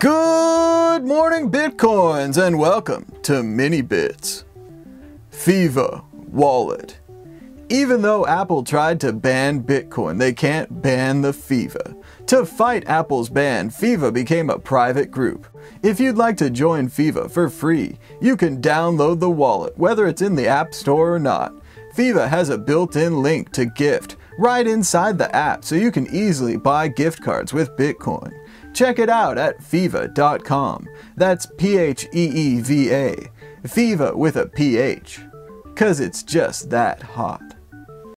Good morning, Bitcoins, and welcome to MiniBits. Pheeva wallet. Even though Apple tried to ban Bitcoin, they can't ban the Pheeva. To fight Apple's ban, Pheeva became a private group. If you'd like to join Pheeva for free, you can download the wallet, whether it's in the App Store or not. Pheeva has a built-in link to GYFT right inside the app, so you can easily buy gift cards with Bitcoin. Check it out at Pheeva.com. That's P-H-E-E-V-A. Pheeva with a PH. 'Cause it's just that hot.